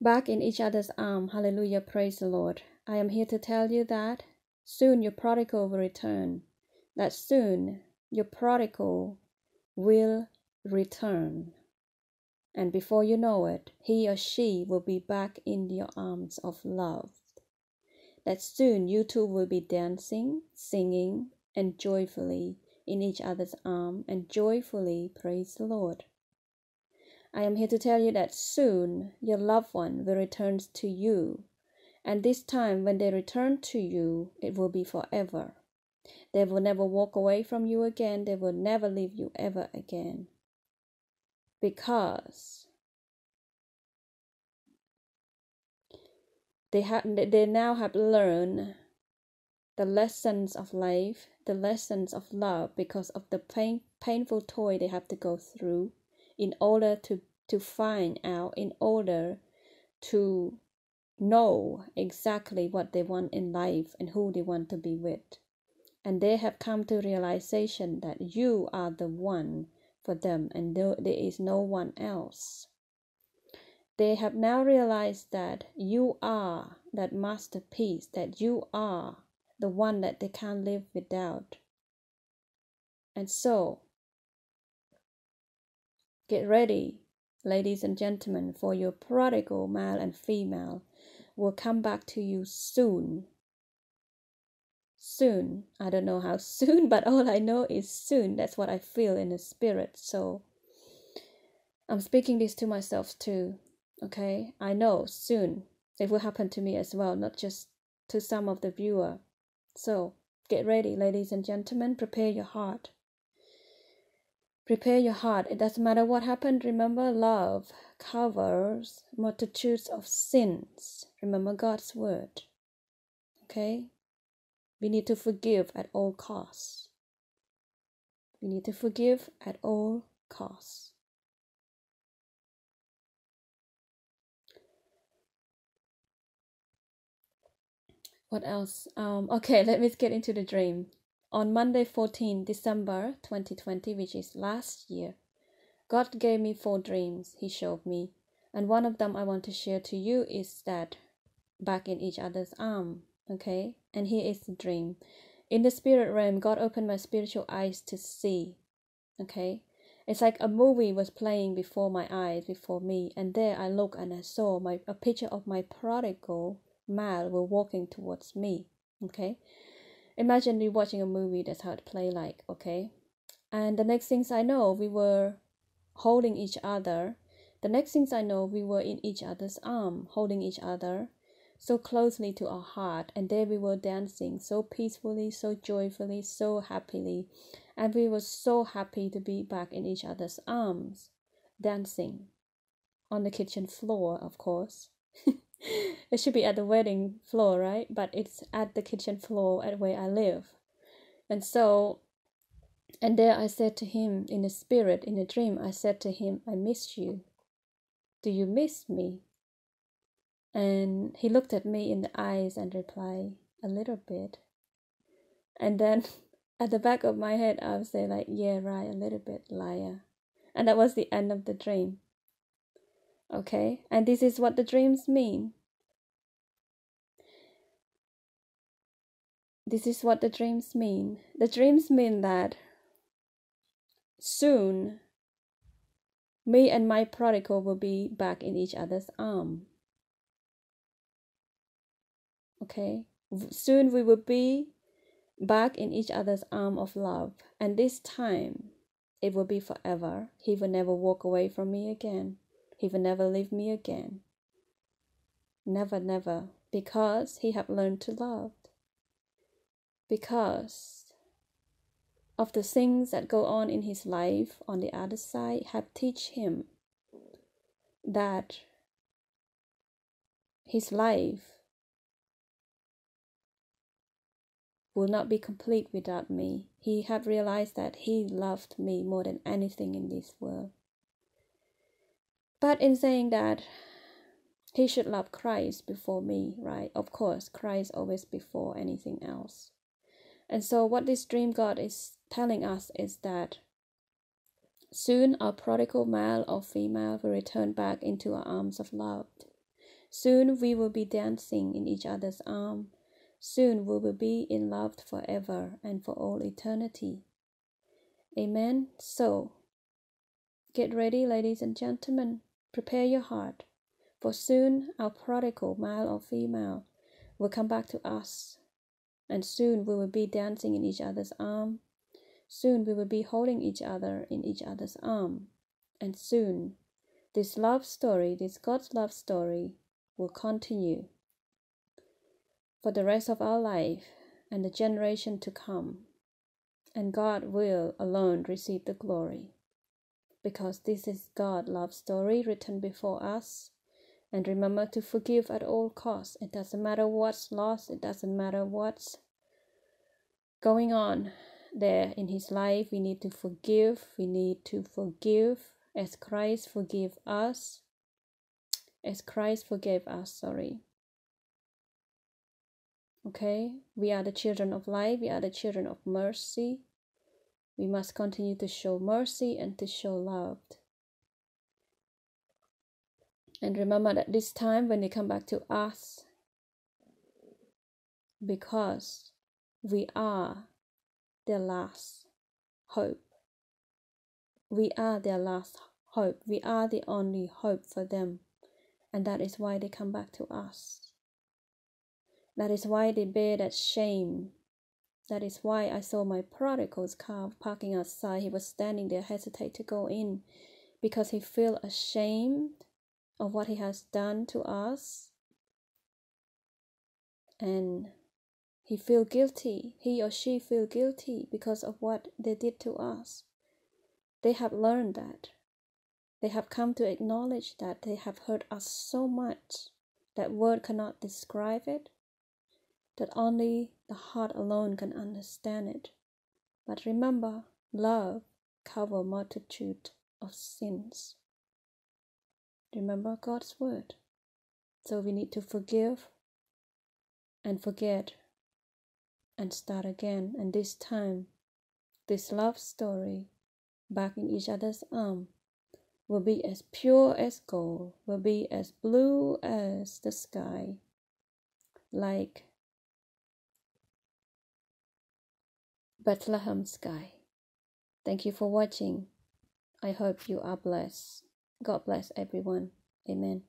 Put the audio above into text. back in each other's arm. Hallelujah, praise the Lord. I am here to tell you that soon your prodigal will return. That soon your prodigal will return. And before you know it, he or she will be back in your arms of love. That soon you two will be dancing, singing, and joyfully in each other's arm, and joyfully praise the Lord. I am here to tell you that soon your loved one will return to you. And this time when they return to you, it will be forever. They will never walk away from you again. They will never leave you ever again. Because they now have learned the lessons of life, the lessons of love, because of the painful toil they have to go through in order to find out, in order to know exactly what they want in life and who they want to be with. And they have come to realization that you are the one for them and there is no one else. They have now realized that you are that masterpiece, that you are the one that they can't live without. And so, get ready, ladies and gentlemen, for your prodigal male and female will come back to you soon. Soon. I don't know how soon, but all I know is soon. That's what I feel in the spirit. So I'm speaking this to myself too. Okay, I know soon it will happen to me as well, not just to some of the viewer. So get ready, ladies and gentlemen. Prepare your heart. Prepare your heart. It doesn't matter what happened. Remember, love covers multitudes of sins. Remember God's word. Okay. We need to forgive at all costs. We need to forgive at all costs. What else? Okay, let me get into the dream. On Monday, 14 December 2020, which is last year, God gave me 4 dreams he showed me. And one of them I want to share to you is that back in each other's arm. Okay, and here is the dream. In the spirit realm, God opened my spiritual eyes to see. Okay, it's like a movie was playing before my eyes, before me. And there I looked and I saw a picture of my prodigal male were walking towards me. Okay, imagine you watching a movie, that's how it play like. Okay, and the next things I know, we were holding each other. The next things I know, we were in each other's arm, holding each other so closely to our heart, and there we were dancing so peacefully, so joyfully, so happily, and we were so happy to be back in each other's arms, dancing on the kitchen floor, of course. It should be at the wedding floor, right? But it's at the kitchen floor at where I live. And so, and there I said to him in the spirit, in a dream, I said to him, I miss you. Do you miss me? And he looked at me in the eyes and replied, a little bit. And then at the back of my head, I would say like, yeah, right, a little bit, liar. And that was the end of the dream. Okay, and this is what the dreams mean. This is what the dreams mean. The dreams mean that soon, me and my prodigal will be back in each other's arms. Okay, soon we will be back in each other's arm of love. And this time, it will be forever. He will never walk away from me again. He will never leave me again. Never, never. Because he have learned to love. Because of the things that go on in his life on the other side have teach him that his life will not be complete without me. He had realized that he loved me more than anything in this world. But in saying that, he should love Christ before me, right? Of course, Christ always before anything else. And so what this dream God is telling us is that soon our prodigal male or female will return back into our arms of love. Soon we will be dancing in each other's arms. Soon we will be in love forever and for all eternity. Amen. So, get ready, ladies and gentlemen. Prepare your heart, for soon our prodigal, male or female, will come back to us. And soon we will be dancing in each other's arm. Soon we will be holding each other in each other's arm. And soon, this love story, this God's love story, will continue for the rest of our life and the generation to come. And God will alone receive the glory, because this is God's love story written before us. And remember to forgive at all costs. It doesn't matter what's lost. It doesn't matter what's going on there in his life. We need to forgive. We need to forgive as Christ forgave us. As Christ forgave us, sorry. Okay? We are the children of light. We are the children of mercy. We must continue to show mercy and to show love. And remember that this time when they come back to us, because we are their last hope. We are their last hope. We are the only hope for them. And that is why they come back to us. That is why they bear that shame. That is why I saw my prodigal's car parking outside. He was standing there, hesitate to go in, because he felt ashamed of what he has done to us, and he feel guilty, he or she feel guilty because of what they did to us. They have learned that, they have come to acknowledge that, they have hurt us so much that word cannot describe it, that only the heart alone can understand it. But remember, love covers multitude of sins. Remember God's word. So we need to forgive and forget and start again. And this time, this love story, back in each other's arm, will be as pure as gold, will be as blue as the sky, like Bethlehem sky. Thank you for watching. I hope you are blessed. God bless everyone. Amen.